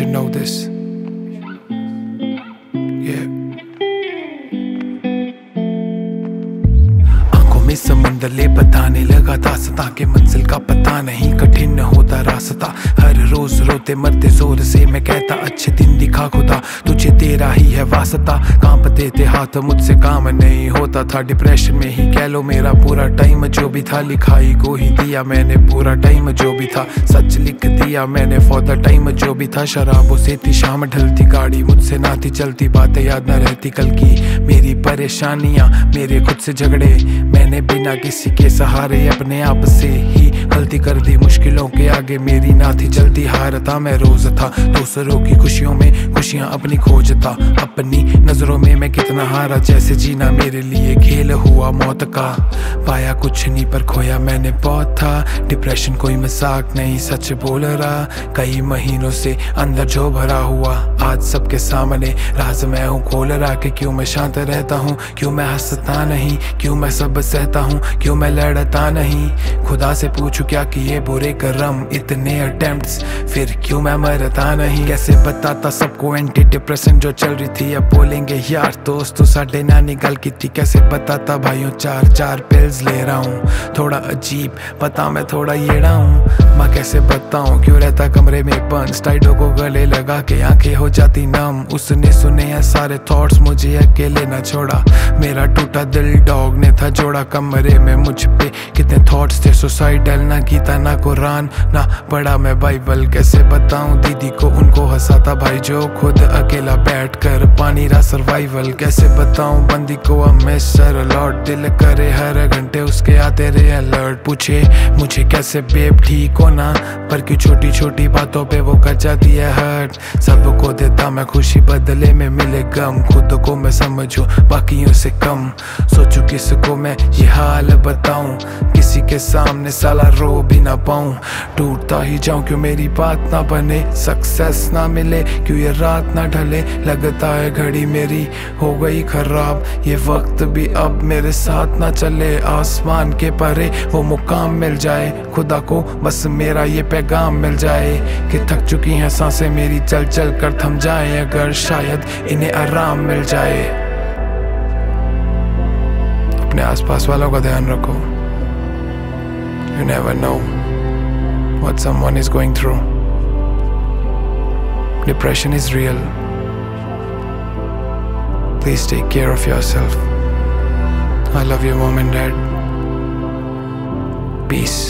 should know this. आंखों में समंदर ले बताने लगा दास्तां के मंजिल का पता नहीं कठिन होता रास्ता। हर रोज रोते मरते जोर से मैं कहता अच्छे दिन दिखा खुदा तुझे तेरा ही है वास्ता। कांपते थे हाथ मुझसे काम नहीं होता था डिप्रेशन में ही कह लो मेरा पूरा टाइम। जो भी था लिखाई को ही दिया मैंने पूरा टाइम, जो भी था सच लिख दिया मैंने फॉर द टाइम। जो भी था शराबों से थी शाम ढलती, गाड़ी मुझसे ना थी चलती, बातें याद न रहती कल की मेरी परेशानियाँ, मेरे खुद से झगड़े। मैंने बिना किसी के सहारे अपने आप से ही गलती कर दी, मुश्किलों के आगे मेरी ना थी चलती हार। था मैं रोज था दूसरों की खुशियों में खुशियाँ अपनी खोजता, अपनी नजरों में मैं कितना हारा। जैसे जीना मेरे लिए खेल हुआ मौत का, पाया कुछ नहीं पर खोया मैंने बहुत था। डिप्रेशन कोई मजाक नहीं सच बोल रहा, कई महीनों से अंदर जो भरा हुआ आज सबके सामने राज मैं हूँ खोल रहा। कि क्यों मैं शांत रहता हूँ, क्यों मैं हंसता नहीं, क्यों मैं सब सहता हूँ, क्यों मैं लड़ता नहीं। खुदा से पूछू क्या किए बुरे कर्म इतने अटेम्प्ट्स, फिर क्यों मैं मरता नहीं। कैसे बताता सबको एंटी डिप्रेशन जो चल रही थी, अब बोलेंगे यार दोस्त तो साढ़े ना निकाल की थी। कैसे बताता भाइयों चार चार पिल्स ले रहा हूँ, थोड़ा अजीब पता मैं थोड़ा येड़ा हूँ। मैं कैसे बताऊँ क्यों रहता कमरे में बंद, टाइडों को गले लगा के आंखें हो जाती नम। उसने सुने हैं सारे थॉट्स, मुझे अकेले ना छोड़ा। मेरा टूटा दिल डॉग ने था जोड़ा, कमरे में मुझ पे कितने थॉट्स थे सुसाइडल। ना गीता ना कुरान ना पढ़ा मैं बाइबल, कैसे बताऊं दीदी को उनको हंसाता भाई जो खुद अकेला बैठकर पानी रहा सर्वाइवल। कैसे बताऊं बंदी को अब मैं सर अलर्ट, दिल करे हर घंटे उसके आते रहे अलर्ट। पूछे मुझे कैसे बेब ठीक हो ना, पर क्यों छोटी छोटी बातों पे वो कर जाती है हर्ट। सबको देता मैं खुशी बदले में मिले गम, खुद को मैं समझूं बाकियों से कम। सोचूं किसको मैं ये हाल बताऊं, किसी के सामने साला रो भी ना पाऊं। टूटता ही जाऊं क्यों मेरी बात ना बने, सक्सेस ना मिले क्यों ये रात ना ढले। लगता है घड़ी मेरी हो गई खराब, ये वक्त भी अब मेरे साथ ना चले। आसमान के परे वो मुकाम मिल जाए, खुदा को बस मेरा ये पैगाम मिल जाए। कि थक चुकी हैं सांसें मेरी चल चल कर थम जाए, अगर शायद इन्हें आराम मिल जाए। अपने आसपास वालों का ध्यान रखो, you never know what someone is going through. Depression is real. Please take care of yourself. I love you, mom and dad. Peace.